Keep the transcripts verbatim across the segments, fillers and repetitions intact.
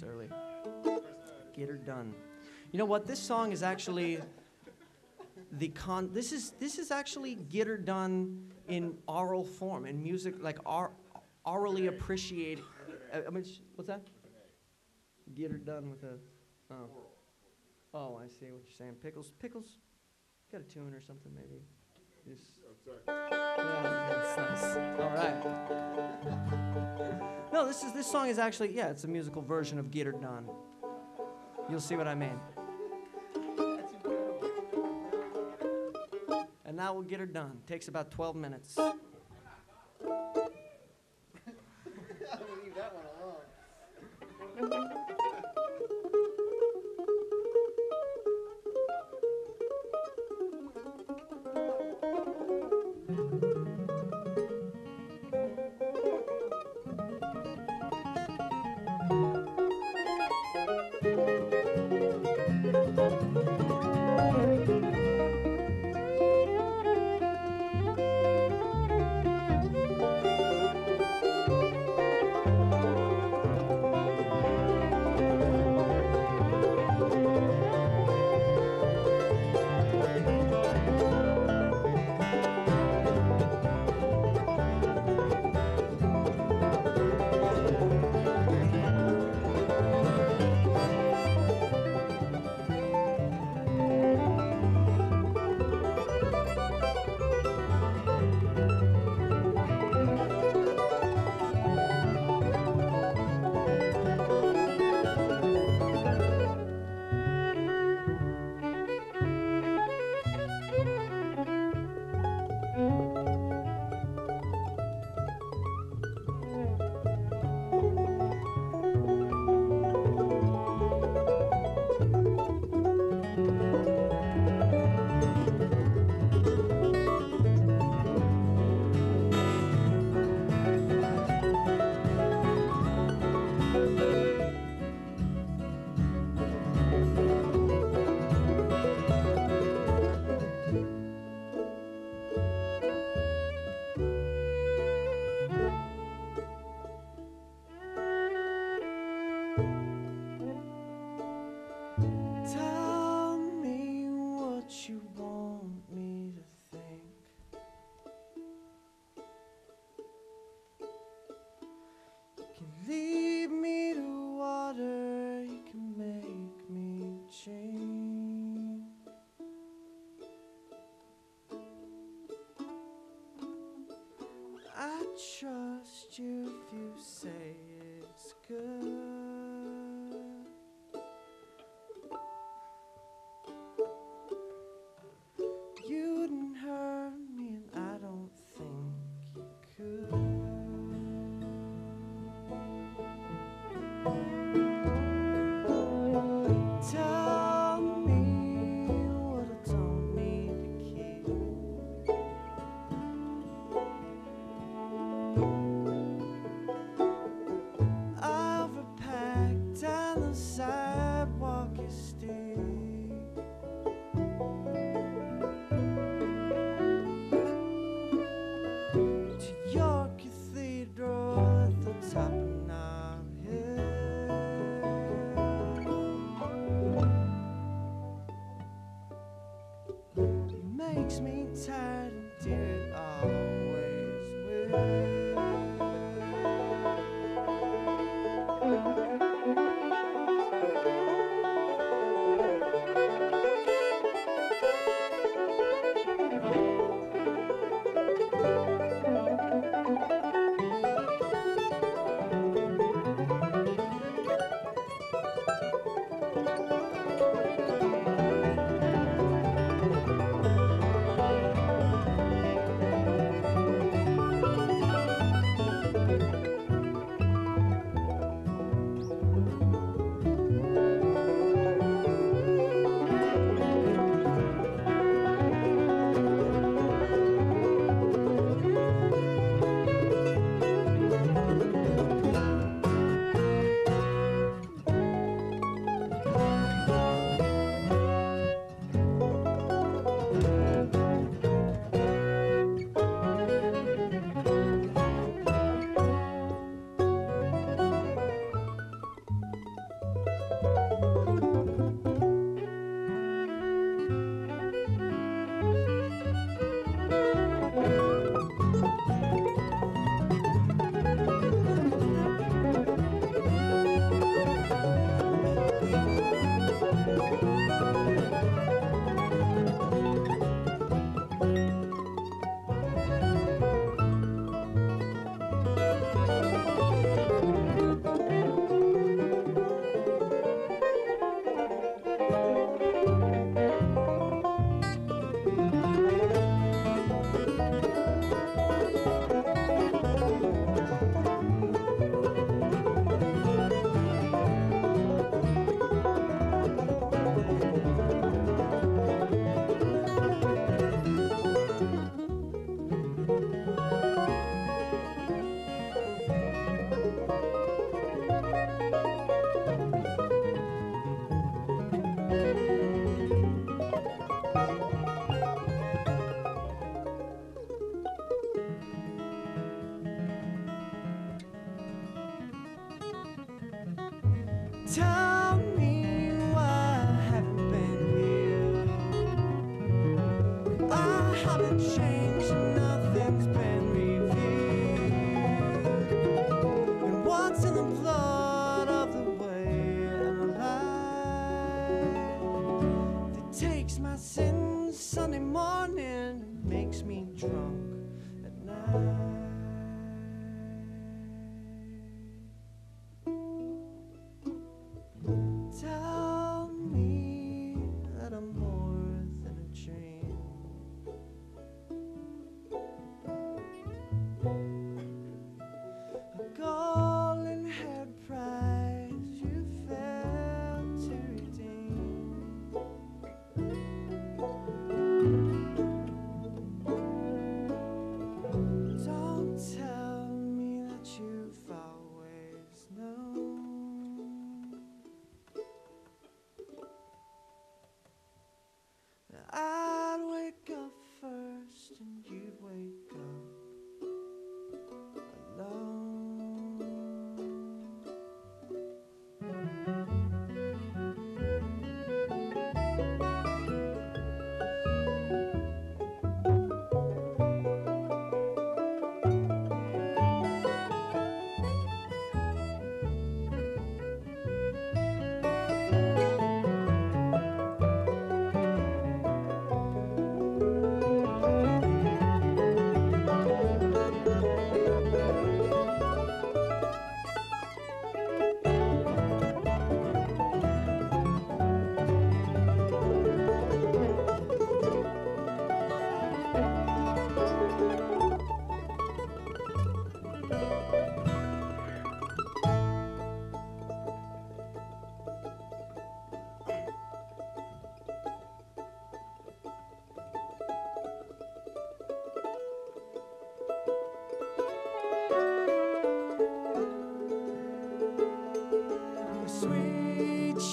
It's early. Get her done. You know what? This song is actually the con. This is this is actually Get Her Done in oral form, in music, like or orally appreciated. I mean, what's that? Get her done with a. Oh. Oh, I see what you're saying. Pickles, pickles. Got a tune or something, maybe. Just yeah, that's nice. All right. No, this is this song is actually yeah, it's a musical version of Get Her Done. You'll see what I mean. And now we'll get her done. Takes about twelve minutes. I'll leave that one alone. I trust you if you say it's good. You didn't hurt me and I don't think you could. Tell me what I don't need to keep. Tell me why I haven't been real. I haven't changed, nothing's been revealed. And what's in the blood of the way I'm alive that takes my sins Sunday morning and makes me drunk at night? I'd wake up first and you'd wake up alone.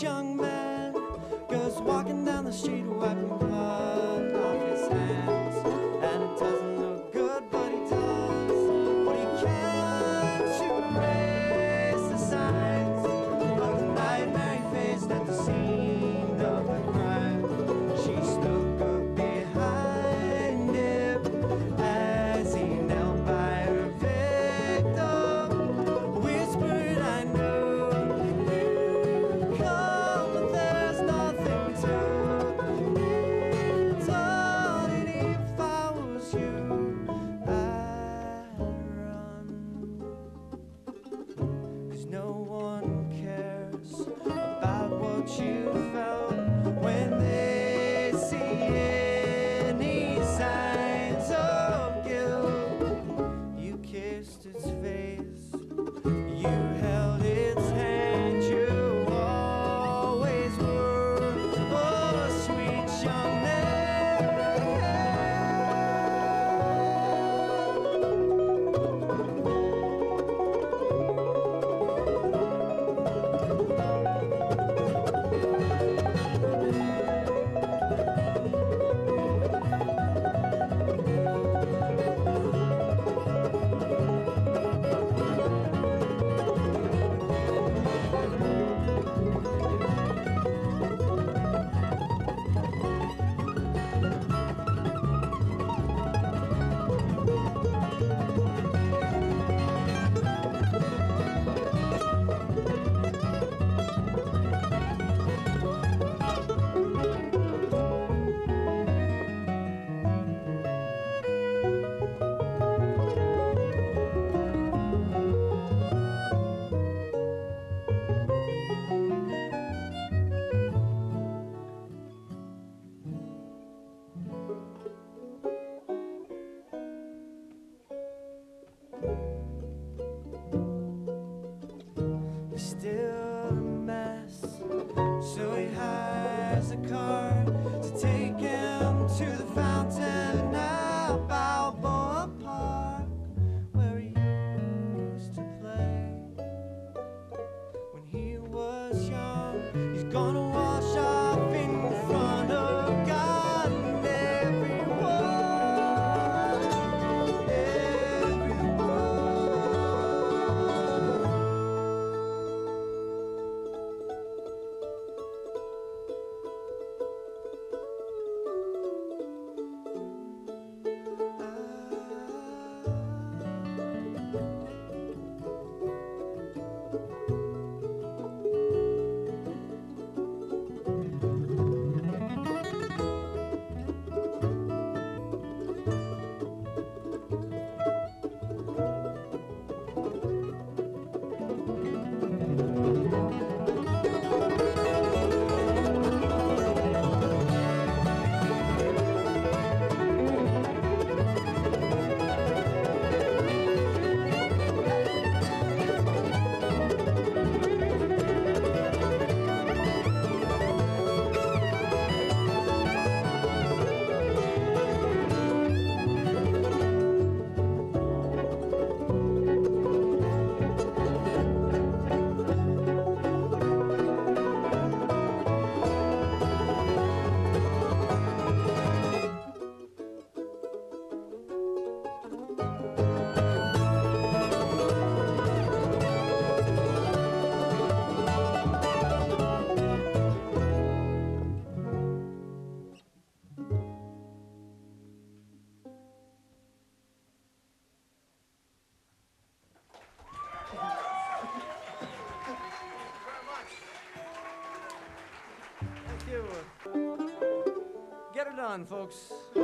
Young man goes walking down the street, wiping blood off his hands, and it doesn't look good, but he does what he can to erase the signs of the nightmare he faced at the scene of the crime. She still stood behind him as he knelt by her victim, whispered, "I know." Still a mess, so he hires a car to take him to the fountain at Balboa Park, where he used to play when he was young. He's gonna wash off in front of God and everyone, everyone. on, folks.